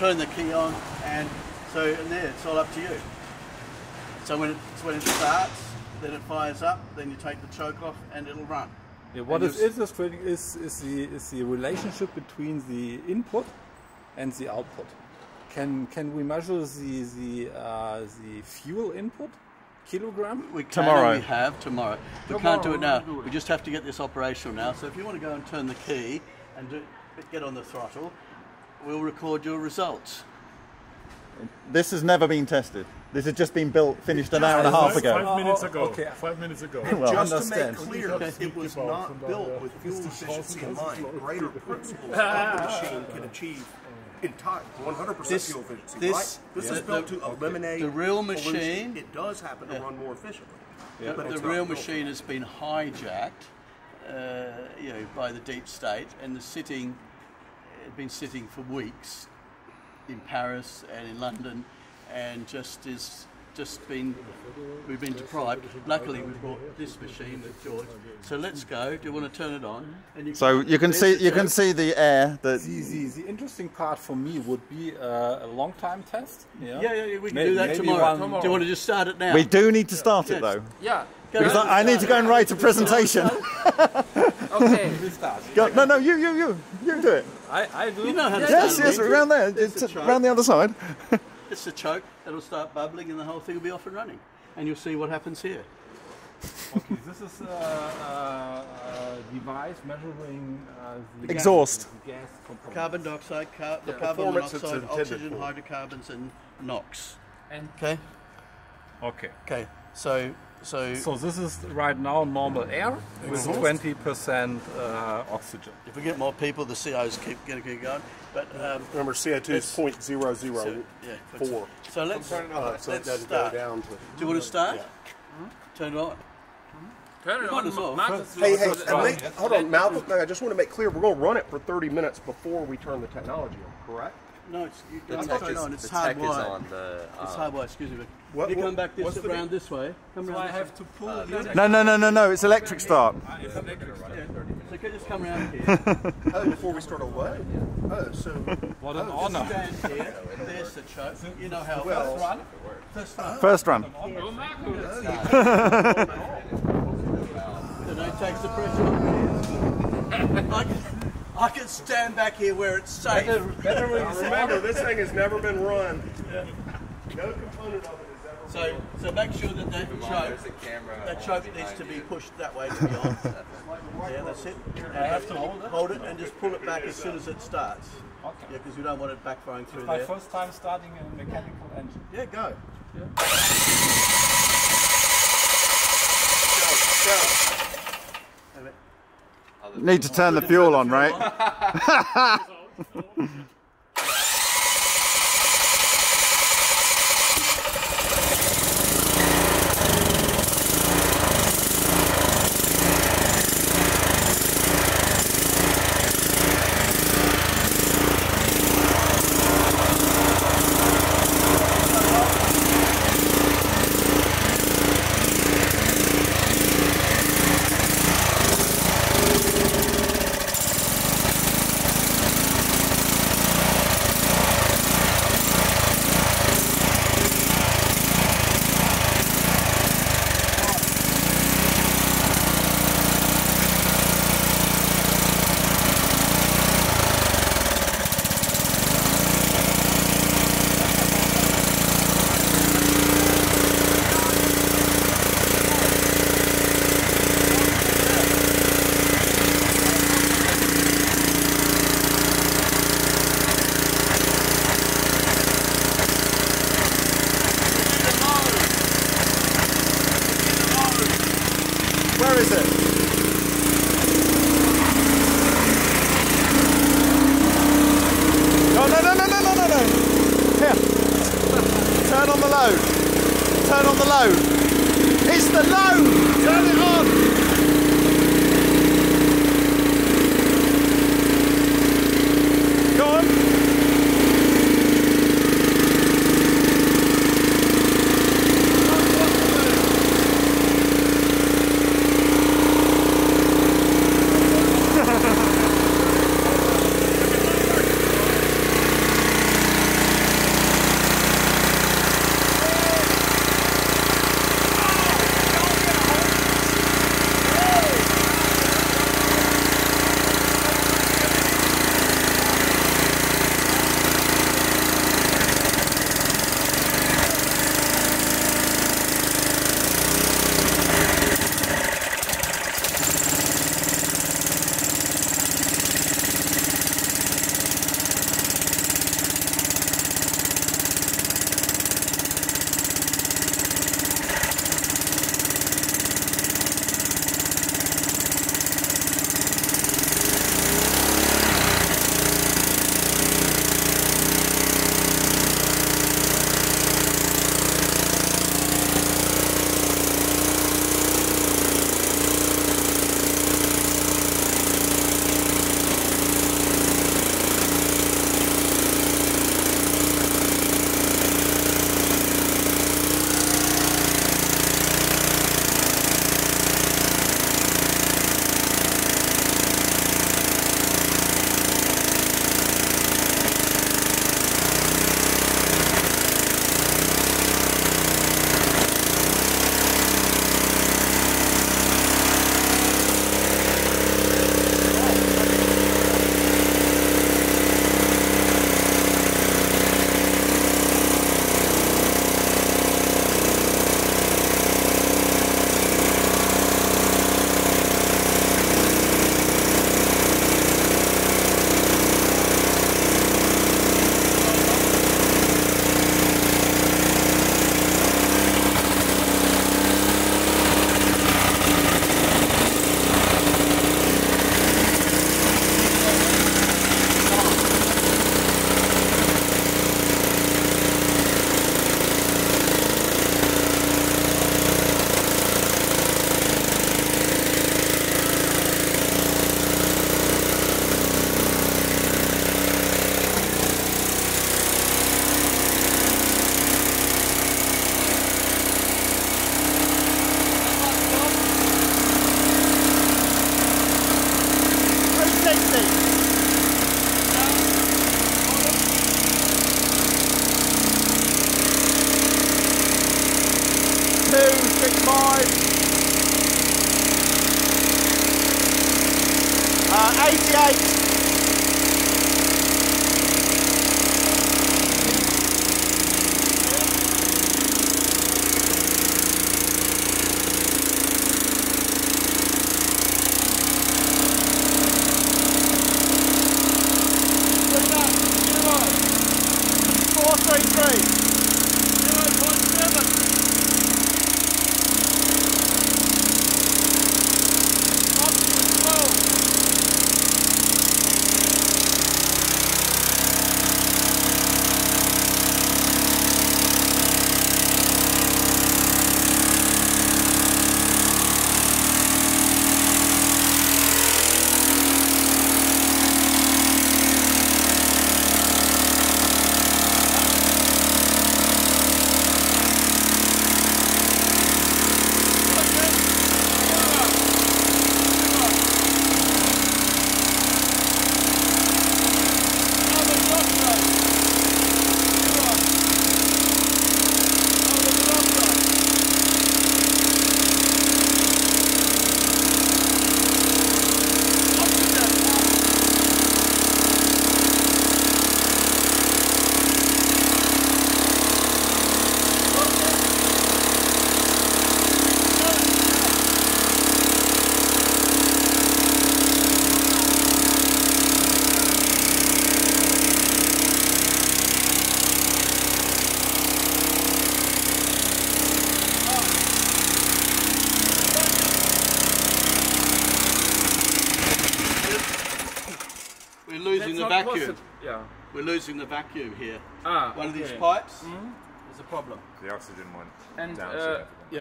turn the key on, and so in there it's all up to you. So when it starts, then it fires up, then you take the choke off and it'll run. Yeah, what is illustrating is the relationship between the input and the output. Can we measure the fuel input kilogram? We can, tomorrow. We have tomorrow. We can't do it now. We just have to get this operational now. So if you want to go and turn the key and get on the throttle, we'll record your results. This has never been tested. This has just been built, finished an hour and a half ago. 5 minutes ago. Okay. 5 minutes ago. Well, just understand. To make clear, it was not built with fuel efficiency in mind. Greater principles of the machine can achieve in time 100% fuel efficiency. This is built to eliminate the real machine. Pollution. It does happen to run more efficiently, but the real machine has been hijacked, you know, by the deep state, and the sitting, had been sitting for weeks in Paris and in London. And we've been deprived. Luckily, we brought this machine that George. So let's go. Do you want to turn it on? And you can see the air. The interesting part for me would be a long time test. Yeah, we can do that tomorrow. Do you want to just start it now? We do need to start it though. Yeah. Because I need to go and write a presentation. Okay. No, you do it. I do. You know how to do it. Yes, around there. It's around the other side. It's the choke that'll start bubbling, and the whole thing will be off and running, and you'll see what happens here. Okay, this is a device measuring the exhaust, gas components. Carbon dioxide, the carbon monoxide, oxygen, hydrocarbons, and NOx. Okay. Okay. So this is right now normal air with 20% oxygen. If we get more people, the CO's keep going. But remember, CO2 is 0.004. So let's start. Down to, do you want to start? Yeah. Turn it on. Turn it on. Hold on, Malcolm. I just want to make clear, we're going to run it for 30 minutes before we turn the technology on. Correct. No, it's hardwired. It's hardwired, excuse me. If you come back around this way, come around. No, it's electric start. It's electric start. So just come around here. Before we start a what? So what an honor. Stand here, there's the choke. You know how First run. So no takes the pressure off. I can stand back here where it's safe. Remember, this thing has never been run. Yeah. No component of it is ever run. So make sure that that choke needs to be pushed that way to be on. Yeah, that's it. You have to hold it and just pull it back as soon as it starts. Okay. Yeah, because you don't want it backfiring through there. It's my first time starting a mechanical engine. Yeah, go. Yeah. Go. Need to turn the fuel on, right? guys. Vacuum. Yeah. We're losing the vacuum here. One of these pipes. There's a problem. The oxygen went down.